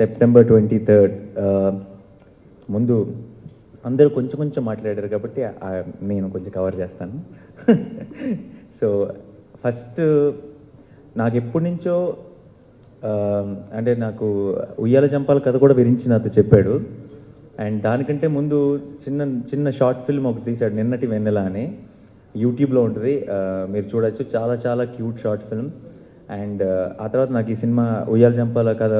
September 23rd. Mundu, andaru koncham koncham maatlaadaru kabatti nenu koncham cover chestanu. So first naaku eppunincho ante naaku uyyala jampala katha kuda virinchi natho cheppadu. And danikante mundu chinna short film okati teesadu ninnati vennela ani YouTube lo untundi. Meeru chudochu, chala chala cute short film. And ఆ తర్వాత నాకు ఈ cinema ఉయ్యాల జంపాల కథ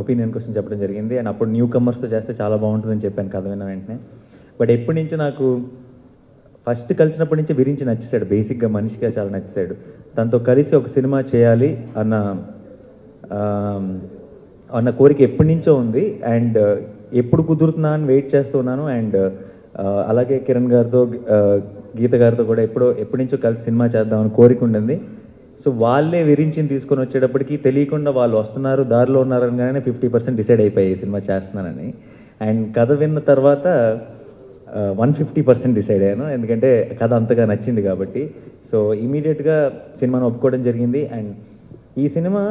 opinion కోసం చెప్పడం జరిగింది. And అప్పుడు న్యూ కమర్స్తో చేస్తే చాలా బాగుంటుందని చెప్పాను కథ విన్న వెంటనే. బట్ ఎప్పటి నుంచో నాకు ఫస్ట్ కలిసినప్పటి నుంచి విరించి నచ్చేసాడు, బేసిక్గా మనిషిగా చాలా నచ్చేసాడు. తనతో కలిసి ఒక సినిమా చేయాలి అన్న అన్న కోరిక ఎప్పటి నుంచో ఉంది. అండ్ ఎప్పుడు కుదురుతున్నా అని వెయిట్ చేస్తున్నాను. అండ్ అలాగే కిరణ్ గారితో గీత గారితో కూడా ఎప్పటి నుంచో కలిసి సినిమా చేద్దామని కోరిక ఉండింది. సో వాళ్ళే విరించిని తీసుకొని వచ్చేటప్పటికి తెలియకుండా వాళ్ళు వస్తున్నారు, దారిలో ఉన్నారనగానే 50% డిసైడ్ అయిపోయాయి సినిమా చేస్తున్నానని. అండ్ కథ విన్న తర్వాత 150% డిసైడ్ అయ్యాను, ఎందుకంటే కథ అంతగా నచ్చింది కాబట్టి. సో ఇమీడియట్గా సినిమాను ఒప్పుకోవడం జరిగింది. అండ్ ఈ సినిమా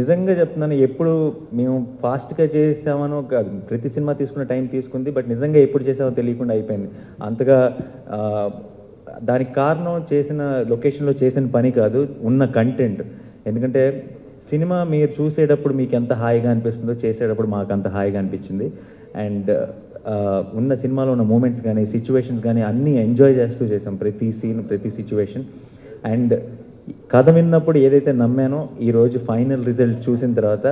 నిజంగా చెప్తున్నాను, ఎప్పుడు మేము ఫాస్ట్గా చేసామనో, ప్రతి సినిమా తీసుకున్న టైం తీసుకుంది, బట్ నిజంగా ఎప్పుడు చేసామో తెలియకుండా అయిపోయింది అంతగా. దానికి కారణం చేసిన లొకేషన్లో చేసిన పని కాదు, ఉన్న కంటెంట్. ఎందుకంటే సినిమా మీరు చూసేటప్పుడు మీకు ఎంత హాయిగా అనిపిస్తుందో చేసేటప్పుడు మాకు అంత హాయిగా అనిపించింది. అండ్ ఉన్న సినిమాలో ఉన్న మూమెంట్స్ కానీ సిచ్యువేషన్స్ కానీ అన్నీ ఎంజాయ్ చేస్తూ చేసాం, ప్రతి సీన్ ప్రతి సిచ్యువేషన్. అండ్ కథ విన్నప్పుడు ఏదైతే నమ్మానో ఈరోజు ఫైనల్ రిజల్ట్ చూసిన తర్వాత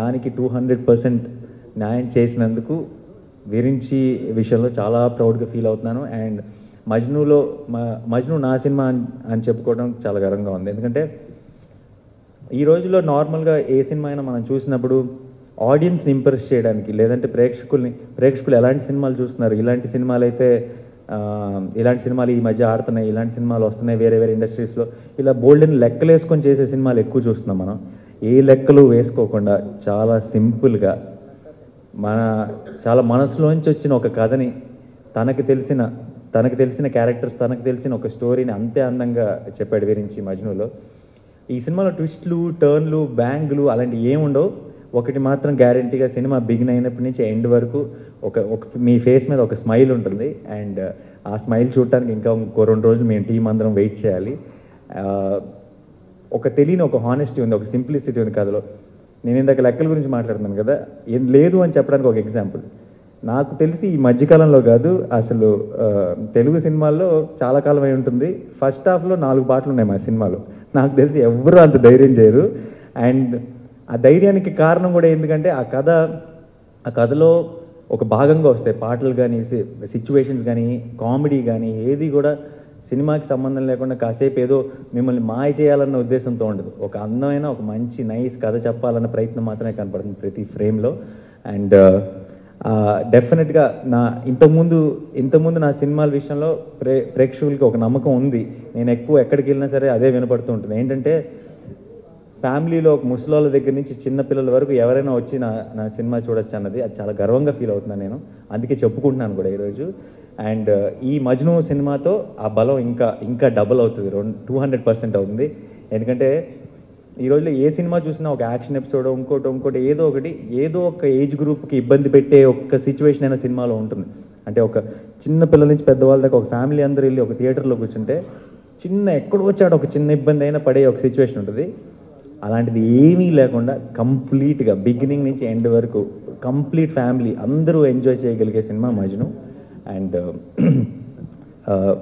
దానికి 200% న్యాయం చేసినందుకు విరించి విషయంలో చాలా ప్రౌడ్గా ఫీల్ అవుతున్నాను. అండ్ మజ్ను నా సినిమా అని చెప్పుకోవడం చాలా గర్వంగా ఉంది. ఎందుకంటే ఈ రోజుల్లో నార్మల్గా ఏ సినిమా అయినా మనం చూసినప్పుడు ఆడియన్స్ని ఇంప్రెస్ చేయడానికి, లేదంటే ప్రేక్షకులు ఎలాంటి సినిమాలు చూస్తున్నారు, ఇలాంటి సినిమాలు ఈ మధ్య ఆడుతున్నాయి, ఇలాంటి సినిమాలు వస్తున్నాయి వేరే వేరే ఇండస్ట్రీస్లో, ఇలా బోల్డెన్ లెక్కలు వేసుకొని చేసే సినిమాలు ఎక్కువ చూస్తున్నాం. మనం ఏ లెక్కలు వేసుకోకుండా చాలా సింపుల్గా చాలా మనసులోంచి వచ్చిన ఒక కథని, తనకు తెలిసిన క్యారెక్టర్స్, తనకు తెలిసిన ఒక స్టోరీని అంతే అందంగా చెప్పాడు విరించి మజ్నులో. ఈ సినిమాలో ట్విస్ట్లు టర్న్లు బ్యాంగ్లు అలాంటివి ఏముండవు. ఒకటి మాత్రం గ్యారంటీగా సినిమా బిగిన్ అయినప్పటి నుంచి ఎండ్ వరకు ఒక మీ ఫేస్ మీద ఒక స్మైల్ ఉంటుంది. అండ్ ఆ స్మైల్ చూడటానికి ఇంకా ఇంకో 2 రోజులు మేము టీం అందరం వెయిట్ చేయాలి. ఒక తెలియని ఒక హానెస్టీ ఉంది, ఒక సింప్లిసిటీ ఉంది కథలో. నేను ఇందాక లెక్కల గురించి మాట్లాడుతున్నాను కదా, ఏం లేదు అని చెప్పడానికి ఒక ఎగ్జాంపుల్. నాకు తెలిసి ఈ మధ్యకాలంలో కాదు, అసలు తెలుగు సినిమాల్లో చాలా కాలం అయి ఉంటుంది, ఫస్ట్ హాఫ్లో 4 పాటలు ఉన్నాయి మా సినిమాలో. నాకు తెలిసి ఎవరు అంత ధైర్యం చేయరు. అండ్ ఆ ధైర్యానికి కారణం కూడా ఎందుకంటే ఆ కథలో ఒక భాగంగా వస్తాయి పాటలు కానీ సిచ్యువేషన్స్ కానీ కామెడీ కానీ ఏది కూడా సినిమాకి సంబంధం లేకుండా కాసేపు ఏదో మిమ్మల్ని మాయ చేయాలన్న ఉద్దేశంతో ఉండదు. ఒక అందమైన ఒక మంచి నైస్ కథ చెప్పాలన్న ప్రయత్నం మాత్రమే కనపడుతుంది ప్రతి ఫ్రేమ్లో. అండ్ డెఫినెట్గా ఇంతకుముందు నా సినిమాల విషయంలో ప్రేక్షకులకి ఒక నమ్మకం ఉంది. నేను ఎక్కువ ఎక్కడికి వెళ్ళినా సరే అదే వినపడుతూ ఉంటుంది. ఏంటంటే ఫ్యామిలీలో ఒక ముసలాళ్ళ దగ్గర నుంచి చిన్నపిల్లల వరకు ఎవరైనా వచ్చి నా సినిమా చూడొచ్చు అన్నది, అది చాలా గర్వంగా ఫీల్ అవుతున్నాను నేను, అందుకే చెప్పుకుంటున్నాను కూడా ఈరోజు. అండ్ ఈ మజ్ను సినిమాతో ఆ బలం ఇంకా డబుల్ అవుతుంది, 200% అవుతుంది. ఎందుకంటే ఈరోజులో ఏ సినిమా చూసినా ఒక యాక్షన్ ఎపిసోడ్ ఇంకోటి ఏదో ఒక ఏజ్ గ్రూప్కి ఇబ్బంది పెట్టే ఒక్క సిచ్యువేషన్ అయినా సినిమాలో ఉంటుంది. అంటే ఒక చిన్న పిల్లల నుంచి పెద్దవాళ్ళ దాకా ఒక ఫ్యామిలీ అందరూ వెళ్ళి ఒక థియేటర్లో కూర్చుంటే ఒక చిన్న ఇబ్బంది అయినా పడే ఒక సిచ్యువేషన్ ఉంటుంది. అలాంటిది ఏమీ లేకుండా కంప్లీట్గా బిగినింగ్ నుంచి ఎండ్ వరకు కంప్లీట్ ఫ్యామిలీ అందరూ ఎంజాయ్ చేయగలిగే సినిమా మజ్ను. అండ్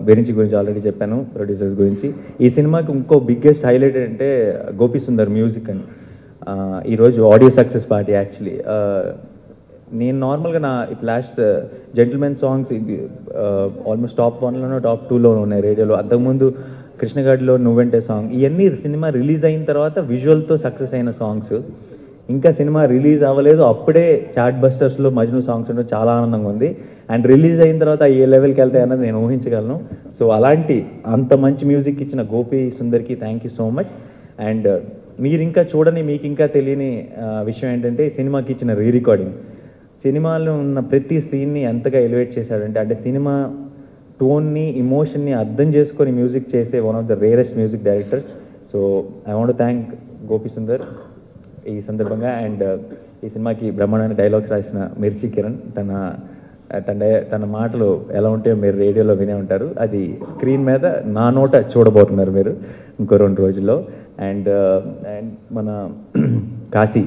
విరించి గురించి ఆల్రెడీ చెప్పాను, ప్రొడ్యూసర్స్ గురించి. ఈ సినిమాకి ఇంకో బిగ్గెస్ట్ హైలైట్ అంటే గోపి సుందర్ మ్యూజిక్ అని. ఈరోజు ఆడియో సక్సెస్ పార్టీ. యాక్చువల్లీ నేను నార్మల్గా నా last Gentleman songs almost top 1లోనో టాప్ 2లోనో ఉన్నాయి రేడియోలో. అంతకుముందు కృష్ణ గడ్లో నువ్వెంటే సాంగ్, ఇవన్నీ సినిమా రిలీజ్ అయిన తర్వాత విజువల్తో సక్సెస్ అయిన సాంగ్స్. ఇంకా సినిమా రిలీజ్ అవ్వలేదు అప్పుడే చాట్ బస్టర్స్లో మజ్ను సాంగ్స్ ఉండడం చాలా ఆనందంగా ఉంది. అండ్ రిలీజ్ అయిన తర్వాత ఏ లెవెల్కి వెళ్తాయన్నది నేను ఊహించగలను. సో అలాంటి అంత మంచి మ్యూజిక్ ఇచ్చిన గోపి సుందర్కి థ్యాంక్ సో మచ్. అండ్ మీరు ఇంకా చూడని, మీకు ఇంకా తెలియని విషయం ఏంటంటే సినిమాకి ఇచ్చిన రీ రికార్డింగ్. సినిమాలో ఉన్న ప్రతి సీన్ని ఎంతగా ఎలివేట్ చేశాడంటే, అంటే సినిమా టోన్ని ఎమోషన్ని అర్థం చేసుకొని మ్యూజిక్ చేసే one of the rarest music directors. So I want to thank Gopi Sundar. ఈ సందర్భంగా అండ్ ఈ సినిమాకి బ్రహ్మాండమైన డైలాగ్స్ రాసిన మిర్చి కిరణ్ తన మాటలు ఎలా ఉంటాయో మీరు రేడియోలో వినే ఉంటారు. అది స్క్రీన్ మీద నా నోట చూడబోతున్నారు మీరు ఇంకో 2 రోజుల్లో. అండ్ అండ్ మన కాశీ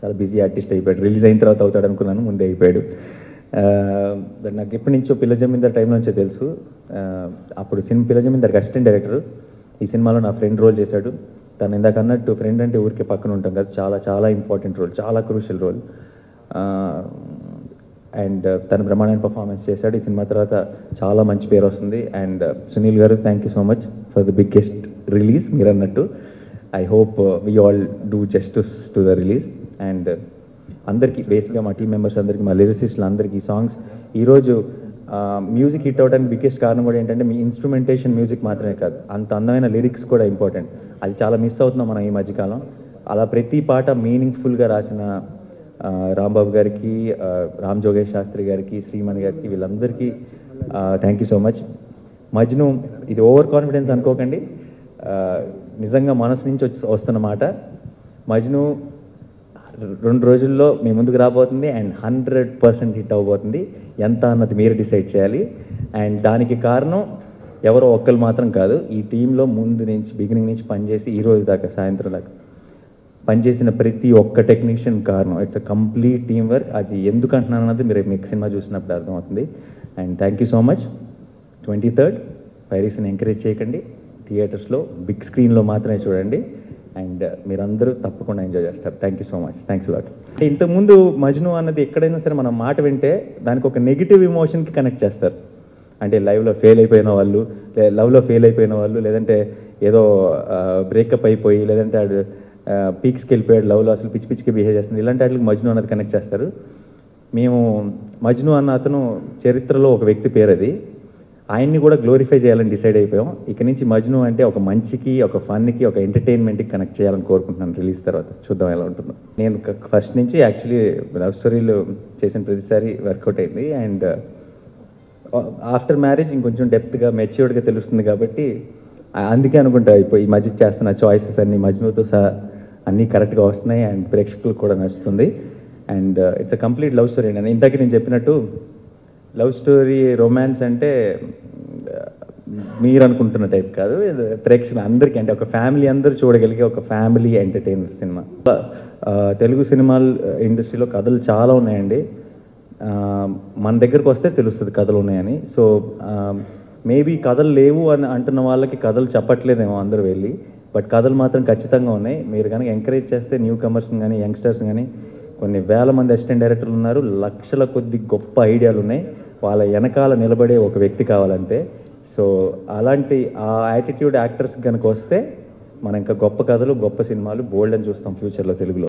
చాలా బిజీ ఆర్టిస్ట్ అయిపోయాడు. రిలీజ్ అయిన తర్వాత అవుతాడు అనుకున్నాను, ముందే అయిపోయాడు. బట్ నాకు ఎప్పటి నుంచో పిల్ల జమీందార్ టైంలో నుంచో తెలుసు. అప్పుడు సినిమా పిల్ల జమీందార్కి అసిస్టెంట్ డైరెక్టర్, ఈ సినిమాలో నా ఫ్రెండ్ రోల్ చేశాడు. తను ఇందాక అన్నట్టు ఫ్రెండ్ అంటే ఊరికే పక్కన ఉంటాం కదా, చాలా చాలా ఇంపార్టెంట్ రోల్, చాలా క్రూషియల్ రోల్. అండ్ తను బ్రహ్మాండమైన పర్ఫార్మెన్స్ చేశాడు. ఈ సినిమా తర్వాత చాలా మంచి పేరు వస్తుంది. అండ్ సునీల్ గారు, thank you so much for the biggest release. మీరు అన్నట్టు I hope we all do justice to the release. And అందరికీ బేసిక్గా మా టీం మెంబర్స్ అందరికీ, మా లిరిసిస్టులు అందరికీ సాంగ్స్ ఈరోజు మ్యూజిక్ హిట్ అవడానికి బిగ్గెస్ట్ కారణం కూడా ఏంటంటే మీ ఇన్స్ట్రుమెంటేషన్ మ్యూజిక్ మాత్రమే కాదు, అంత అందమైన లిరిక్స్ కూడా ఇంపార్టెంట్. అది చాలా మిస్ అవుతున్నాం మనం ఈ మధ్యకాలం. అలా ప్రతి పాట మీనింగ్ఫుల్గా రాసిన రాంబాబు గారికి, రామ్జోగేష్ శాస్త్రి గారికి, శ్రీమన్ గారికి, వీళ్ళందరికీ thank you so much. Majnu ఇది ఓవర్ కాన్ఫిడెన్స్ అనుకోకండి, నిజంగా మనసు నుంచి వస్తున్నమాట. మజ్ను 2 రోజుల్లో మీ ముందుకు రాబోతుంది అండ్ 100% హిట్ అవ్వబోతుంది. ఎంత అన్నది మీరు డిసైడ్ చేయాలి. అండ్ దానికి కారణం ఎవరో ఒక్కరు మాత్రం కాదు, ఈ టీంలో ముందు నుంచి బిగినింగ్ నుంచి పనిచేసి ఈ రోజు దాకా సాయంత్రం దాకా పనిచేసిన ప్రతి ఒక్క టెక్నీషియన్ కారణం. It's a complete team work. అది ఎందుకు అంటున్నాను అన్నది మీరు మీకు సినిమా చూసినప్పుడు అర్థమవుతుంది. And thank you so much. 23rd పైరసీని ఎంకరేజ్ చేయకండి, థియేటర్స్లో బిగ్ స్క్రీన్లో మాత్రమే చూడండి. అండ్ మీరందరూ తప్పకుండా ఎంజాయ్ చేస్తారు. Thank you so much, thanks lot. ఇంతకుముందు మజ్ను అన్నది ఎక్కడైనా సరే మనం మాట వింటే దానికి ఒక నెగిటివ్ ఇమోషన్కి కనెక్ట్ చేస్తారు. అంటే లైవ్లో ఫెయిల్ అయిపోయిన వాళ్ళు, లవ్లో ఫెయిల్ అయిపోయిన వాళ్ళు, లేదంటే ఏదో బ్రేకప్ అయిపోయి, లేదంటే ఆడు పీక్స్కి వెళ్ళిపోయాడు లవ్లో, అసలు పిచ్చి పిచ్చికి బిహేవ్ చేస్తుంది, ఇలాంటి వాటికి మజ్ను అన్నది కనెక్ట్ చేస్తారు. మేము మజ్ను అన్న అతను చరిత్రలో ఒక వ్యక్తి పేరు, అది ఆయన్ని కూడా గ్లోరిఫై చేయాలని డిసైడ్ అయిపోయాం. ఇక నుంచి మజ్ను అంటే ఒక మంచికి, ఒక ఫన్కి, ఒక ఎంటర్టైన్మెంట్కి కనెక్ట్ చేయాలని కోరుకుంటున్నాను. రిలీజ్ తర్వాత చూద్దాం ఎలా ఉంటుందో. నేను ఫస్ట్ నుంచి యాక్చువల్లీ లవ్ స్టోరీలు చేసిన ప్రతిసారి వర్కౌట్ అయింది. అండ్ ఆఫ్టర్ మ్యారేజ్ ఇంకొంచెం డెప్త్గా మెచ్యూర్డ్గా తెలుస్తుంది కాబట్టి అందుకే అనుకుంటా ఇప్పుడు ఈ మధ్య చేస్తున్న చాయిసెస్ అన్ని మజ్నుతో సహా అన్నీ కరెక్ట్గా వస్తున్నాయి అండ్ ప్రేక్షకులు కూడా నచ్చుతుంది. And it's a complete love story అండి. ఇంతకీ నేను చెప్పినట్టు లవ్ స్టోరీ రొమాన్స్ అంటే మీరు అనుకుంటున్న టైప్ కాదు, ప్రేక్షకులు అందరికీ అంటే ఒక ఫ్యామిలీ అందరూ చూడగలిగే ఒక family entertainer cinema. Telugu cinema ఇండస్ట్రీలో కథలు చాలా ఉన్నాయండి, మన దగ్గరకు వస్తే తెలుస్తుంది కథలు ఉన్నాయని. సో మేబీ కథలు లేవు అని అంటున్న వాళ్ళకి కథలు చెప్పట్లేదేమో అందరూ వెళ్ళి, బట్ కథలు మాత్రం ఖచ్చితంగా ఉన్నాయి. మీరు కనుక ఎంకరేజ్ చేస్తే న్యూ కమర్స్ని కానీ యంగ్స్టర్స్ని కానీ, కొన్ని వేల మంది అసిస్టెంట్ డైరెక్టర్లు ఉన్నారు, లక్షల కొద్ది గొప్ప ఐడియాలు ఉన్నాయి, వాళ్ళ వెనకాల నిలబడే ఒక వ్యక్తి కావాలంటే. సో అలాంటి ఆ యాటిట్యూడ్ యాక్టర్స్ కనుక వస్తే మనం ఇంకా గొప్ప కథలు, గొప్ప సినిమాలు బోల్డ్ అని చూస్తాం ఫ్యూచర్లో తెలుగులో.